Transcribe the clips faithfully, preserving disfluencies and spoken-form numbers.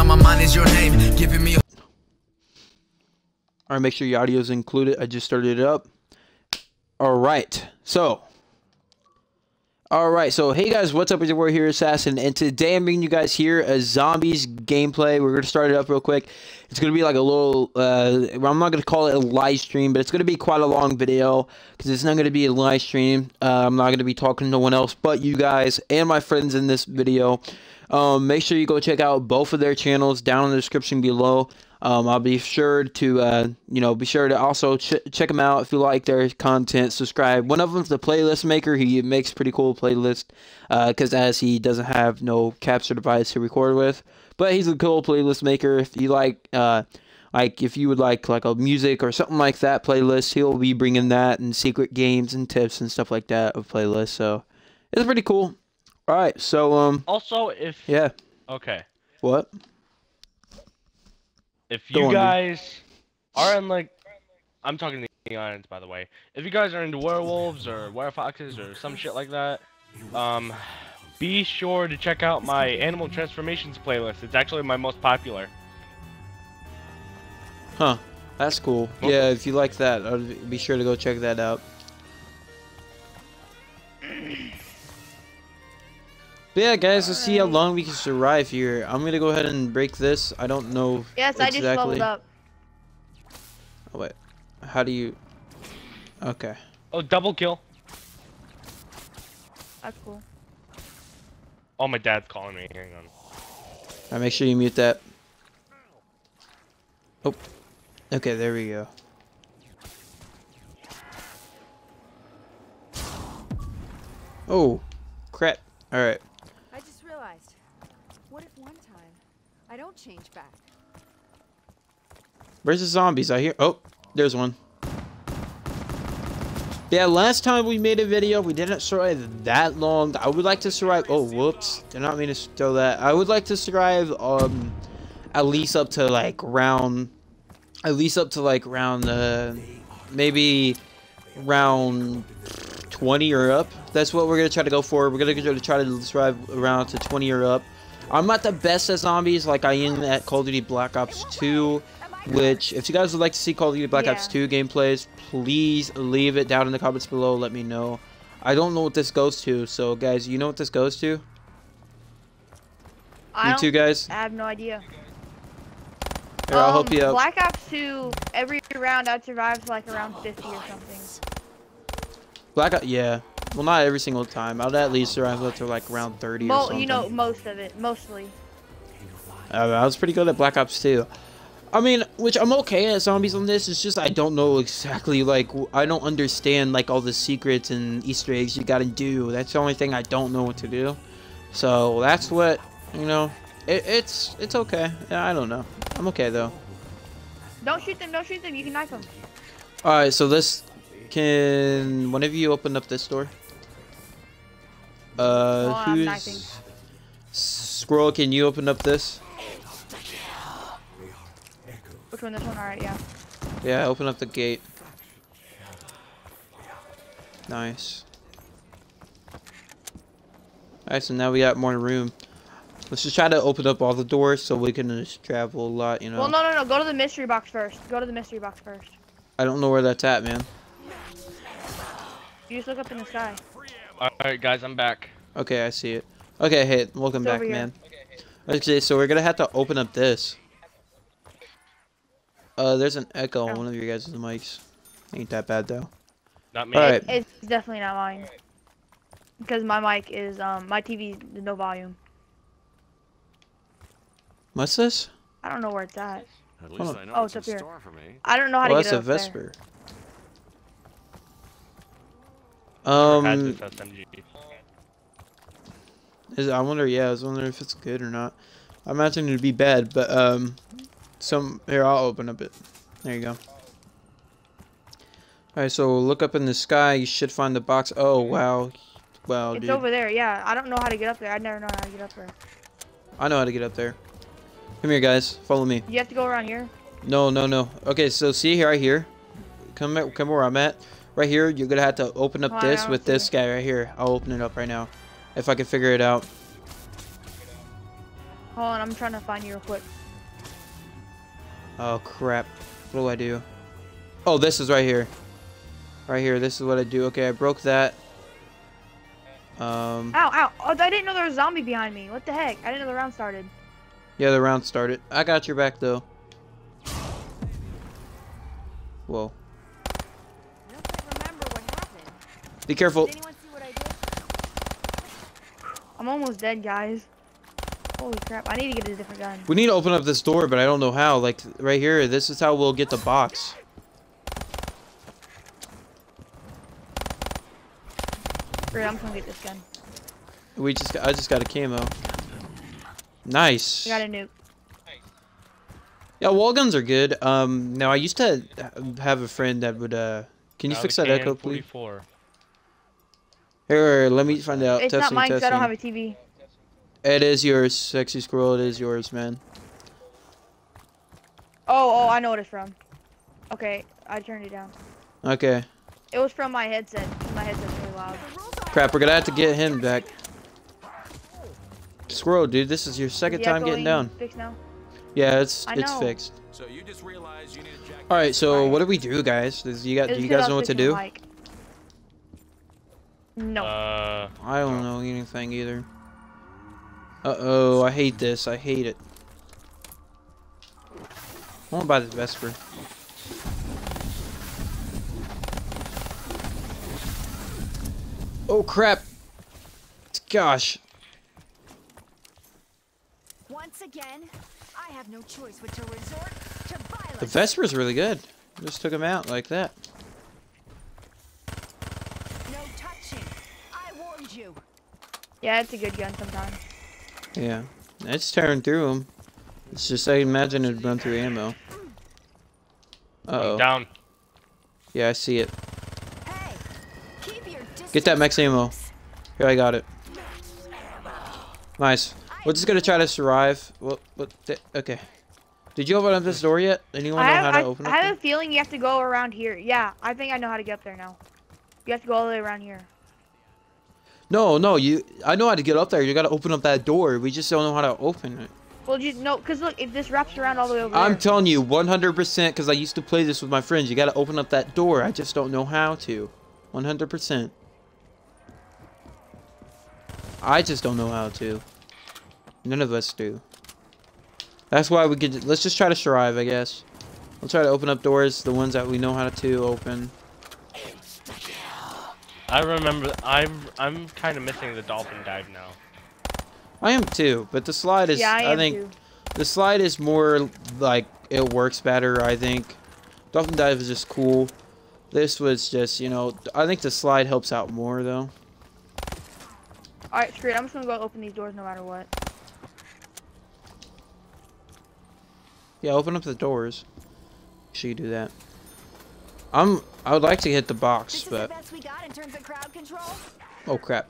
on my mind is your name, giving me. Alright, make sure your audio is included. I just started it up. Alright, so. Alright, so hey guys, what's up? It's your boy here, Assassin, and today I'm bringing you guys here a zombies gameplay. We're going to start it up real quick. It's going to be like a little, uh, I'm not going to call it a live stream, but it's going to be quite a long video, because it's not going to be a live stream. Uh, I'm not going to be talking to no one else but you guys and my friends in this video. Um, make sure you go check out both of their channels down in the description below. Um, I'll be sure to, uh, you know, be sure to also ch check them out if you like their content. Subscribe. One of them's the playlist maker. He makes pretty cool playlist, because uh, as he doesn't have no capture device to record with, but he's a cool playlist maker. If you like, uh, like if you would like like a music or something like that playlist, he'll be bringing that and secret games and tips and stuff like that of playlists. So it's pretty cool. All right. So um. Also, if yeah. Okay. What? If you guys are in like, I'm talking to the audience by the way. If you guys are into werewolves or werefoxes or some shit like that, um, be sure to check out my animal transformations playlist. It's actually my most popular. Huh, that's cool. Yeah, if you like that, I'll be sure to go check that out. But yeah, guys, let's see how long we can survive here. I'm gonna go ahead and break this. I don't know yes, exactly. Yes, I just leveled up. Oh, wait. How do you... Okay. Oh, double kill. That's cool. Oh, my dad's calling me. Hang on. Alright, make sure you mute that. Oh. Okay, there we go. Oh, crap. Alright. What if one time I don't change back? Where's the zombies? I hear. Oh, there's one. Yeah, last time we made a video, we didn't survive that long. I would like to survive. Oh, whoops! Did not mean to throw that. I would like to survive um, at least up to like round, at least up to like round uh, maybe round twenty or up. That's what we're gonna try to go for. We're gonna try to survive around to twenty or up. I'm not the best at zombies, like I am at Call of Duty Black Ops two, which, if you guys would like to see Call of Duty Black yeah. Ops two gameplays, please leave it down in the comments below, let me know. I don't know what this goes to, so guys, you know what this goes to? I you two guys? I have no idea. Here, I'll um, help you out. Black Ops two, every round I'd survive like around fifty or something. Black Ops, yeah. Well, not every single time. I'll at least survive up to like round thirty Mo or something. You know, most of it. Mostly. Uh, I was pretty good at Black Ops two. I mean, which I'm okay at zombies on this. It's just I don't know exactly, like, I don't understand, like, all the secrets and Easter eggs you gotta do. That's the only thing I don't know what to do. So, that's what, you know, it, it's it's okay. I don't know. I'm okay, though. Don't shoot them. Don't shoot them. You can knife them. Alright, so this... Can one of you open up this door? Uh, oh, who's... Squirrel, can you open up this? Which one? This one? Alright, yeah. Yeah, open up the gate. Nice. Alright, so now we got more room. Let's just try to open up all the doors so we can just travel a lot, you know. Well, no, no, no. Go to the mystery box first. Go to the mystery box first. I don't know where that's at, man. You just look up in the sky. Alright guys, I'm back. Okay, I see it. Okay, hey, welcome back, man. Okay, so we're gonna have to open up this. Uh, there's an echo on one of your guys' mics. Ain't that bad, though. Not me. Alright. It's definitely not mine. Because my mic is, um, my T V's no volume. What's this? I don't know where it's at. At least I know oh, it's up here. I don't know how well, to get it up there. That's a Vesper. There. Um, is I wonder, yeah, I was wondering if it's good or not. I imagine it'd be bad, but, um, some, here, I'll open up it. There you go. Alright, so look up in the sky, you should find the box. Oh, wow. Wow, dude. It's over there, yeah. I don't know how to get up there. I never know how to get up there. I know how to get up there. Come here, guys. Follow me. You have to go around here? No, no, no. Okay, so see here, right here. Come, at, come where I'm at. Right here, you're gonna have to open up oh, this with this it. guy right here. I'll open it up right now, if I can figure it out. Hold on, I'm trying to find you real quick. Oh, crap. What do I do? Oh, this is right here. Right here. This is what I do. Okay, I broke that. Um, ow, ow. Oh, I didn't know there was a zombie behind me. What the heck? I didn't know the round started. Yeah, the round started. I got your back, though. Whoa. I don't quite remember what happened. Be careful. Did anyone see what I did? I'm almost dead, guys. Holy crap. I need to get a different gun. We need to open up this door, but I don't know how. Like, right here, this is how we'll get the box. I'm gonna get this gun. We just got, I just got a camo. Nice. I got a nuke. Yeah, wall guns are good. Um, now I used to have a friend that would. Uh, can you fix that echo, please? Here, here, let me find out. It's not mine because I don't have a T V. It is yours, sexy squirrel. It is yours, man. Oh, oh, I know what it's from. Okay, I turned it down. Okay. It was from my headset. My headset's really loud. Crap, we're gonna have to get him back. Squirrel, dude, this is your second time getting down. Fixed now? Yeah, it's it's fixed. So you just realized you need a jacket. All right, so what do we do, guys? Does you got do you guys know what to do? No. Uh, I don't know anything either. Uh oh, I hate this. I hate it. I want to buy this Vesper. Oh crap! Gosh. Once again, I have no choice but to resort to violence. The Vesper's really good. Just took him out like that. No touching. I warned you. Yeah, it's a good gun sometimes. Yeah, it's tearing through him. It's just I imagine it'd run through ammo. Uh oh. Down. Yeah, I see it. Get that max ammo. Here, I got it. Nice. We're just gonna try to survive. What? What? Okay. Did you open up this door yet? Anyone know how to open it? I have a feeling you have to go around here. Yeah, I think I know how to get up there now. You have to go all the way around here. No, no, you. I know how to get up there. You gotta open up that door. We just don't know how to open it. Well, you no, cause look, if this wraps around all the way over. I'm telling you, one hundred percent, cause I used to play this with my friends. You gotta open up that door. I just don't know how to. one hundred percent. I just don't know how to. None of us do. That's why we could. Let's just try to survive, I guess. We'll try to open up doors, the ones that we know how to open. I remember. I'm. I'm kind of missing the dolphin dive now. I am too, but the slide is. Yeah, I, am I think too. The slide is more like it works better. I think dolphin dive is just cool. This was just, you know. I think the slide helps out more though. Alright, screw it. I'm just gonna go open these doors no matter what. Yeah, open up the doors. Should you do that? I'm. I would like to hit the box, this but. Is the best we got in terms of crowd control. Oh crap!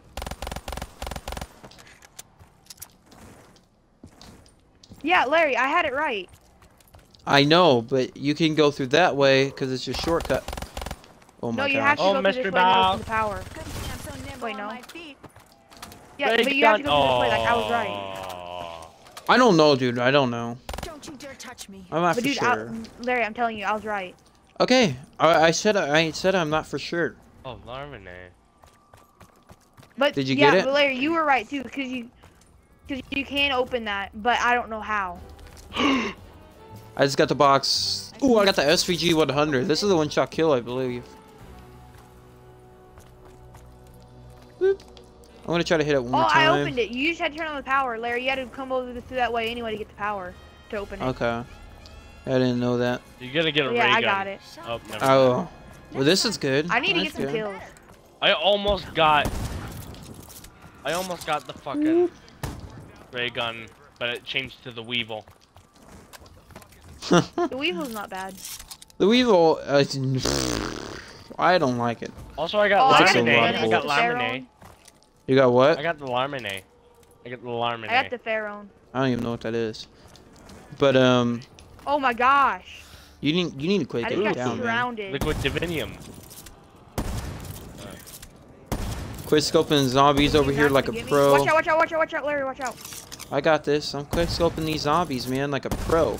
Yeah, Larry, I had it right. I know, but you can go through that way because it's your shortcut. Oh my no, you god! Have to oh, go Mister Bow. The power. So Wait, no. Yeah, but you have to go through this way, like I was right. I don't know, dude. I don't know. Don't you dare touch me. I'm not but for dude, sure. I, Larry, I'm telling you, I was right. Okay, I, I said I said I'm not for sure. Oh, Larmine. But did you yeah, get it? But Larry, you were right too, cause you, cause you can open that, but I don't know how. I just got the box. Ooh, I got the S V G one hundred. This is the one-shot kill, I believe. Boop. I'm gonna try to hit it one oh, more time. Oh, I opened it. You just had to turn on the power, Larry. You had to come over through that way anyway to get the power to open it. Okay. I didn't know that. You're gonna get a yeah, ray I gun. got it. Oh, never oh. Mind. Well, this is good. I need That's to get some good. kills. I almost got... I almost got the fucking Whoop. ray gun, but it changed to the Weevil. The Weevil's not bad. The Weevil... Uh, I don't like it. Also, I got oh, Larmine. I got Larmine. You got what? I got the Larmine. I got the Larmine. I got the Pharaoh. I don't even know what that is. But um. Oh my gosh. You need you need to quit. I just got down, surrounded. Liquid divinium. Quit scoping zombies over here like a pro. Watch out! Watch out! Watch out! Watch out, Larry! Watch out! I got this. I'm quick scoping these zombies, man, like a pro.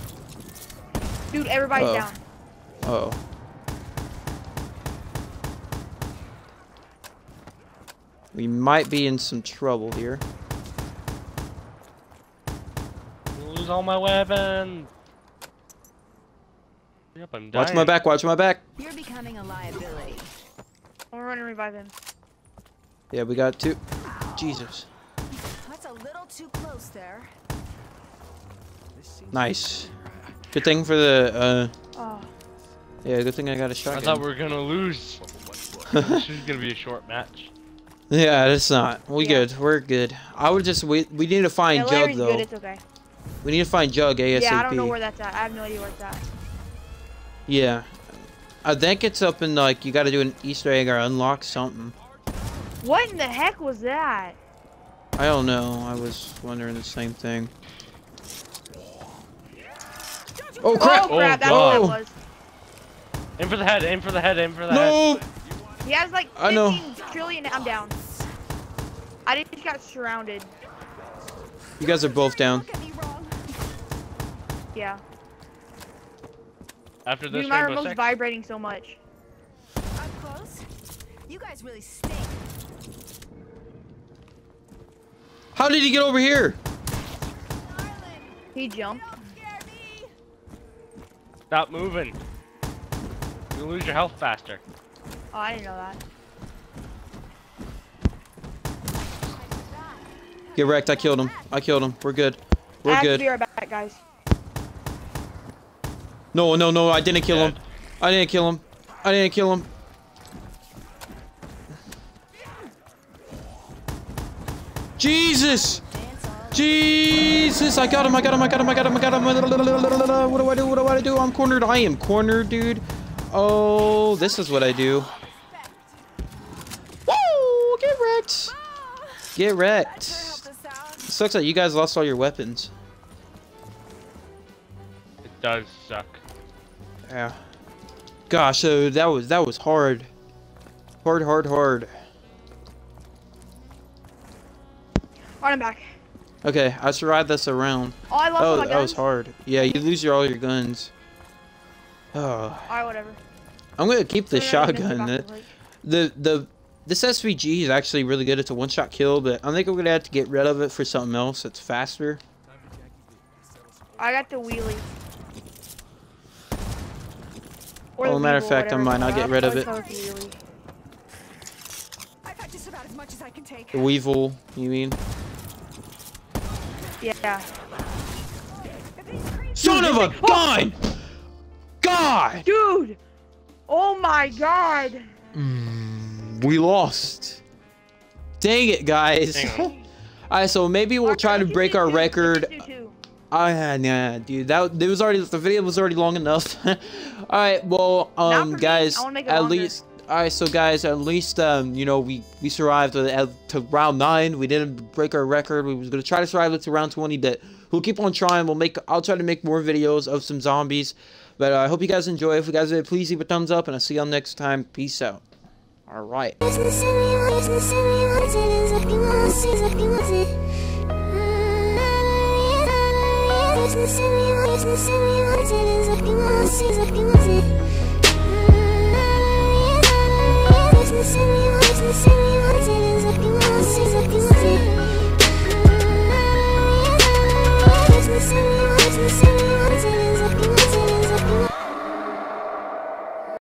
Dude, everybody's uh -oh. down. Uh oh. We might be in some trouble here. Lose all my weapons. Yep, I'm dying. Watch my back. Watch my back. You're becoming a liability. We're running revive him. Yeah, we got two. Ow. Jesus. That's a little too close there. Nice. Good thing for the. Uh, oh. Yeah, good thing I got a shotgun. I thought we were gonna lose. This is gonna be a short match. Yeah, it's not. We yeah. good. We're good. I would just we we need to find yeah, Jug though. Good. It's okay. We need to find Jug ASAP. Yeah, I don't know where that's at. I have no idea where it's at. Yeah, I think it's up in like you got to do an Easter egg or unlock something. What in the heck was that? I don't know. I was wondering the same thing. Oh crap! Oh, crap. Oh, that's what that was. Aim for the head. Aim for the head. Aim for the no. head. He has like fifteen I know. trillion. I'm down. I just got surrounded. You guys are both down. Yeah. After this, dude, my remote's six. vibrating so much. I'm close. You guys really stink. How did he get over here? He jumped. Stop moving. You'll lose your health faster. Oh, I didn't know that. Get wrecked. I killed him. I killed him. We're good. We're I have good. To be right back, guys. No, no, no! I didn't kill him. I didn't kill him. I didn't kill him. Jesus! Jesus! I got him! I got him! I got him! I got him! I got him! What do I do? What do I do? I'm cornered. I am cornered, dude. Oh, this is what I do. Woo! Get wrecked! Get wrecked! It sucks that you guys lost all your weapons. It does suck. Yeah. Gosh, so that was that was hard. Hard, hard, hard. Alright, I'm back. Okay, I should ride this around. Oh, I lost oh, my guns. That was hard. Yeah, you lose your all your guns. Oh. Alright, whatever. I'm gonna keep the shotgun. The, the the this S V G is actually really good. It's a one-shot kill, but I think I'm gonna have to get rid of it for something else that's faster. I got the wheelie. Well, matter of fact, I might not get rid of it. I got just about as much as I can take. The Weevil, you mean? Yeah. Son of a gun! God! Dude! Oh my God! Mm, we lost. Dang it, guys. Alright, so maybe we'll try to break our record. I had nah, dude. That it was already the video was already long enough. all right, well, um, guys, at least all right. So, guys, at least um, you know, we we survived to, to round nine. We didn't break our record. We was gonna try to survive it to round twenty, but we'll keep on trying. We'll make. I'll try to make more videos of some zombies. But uh, I hope you guys enjoy. If you guys did, please leave a thumbs up, and I'll see y'all next time. Peace out. All right. The serious, the serious, it is acting lost, it's acting lost. The serious, the serious, it is.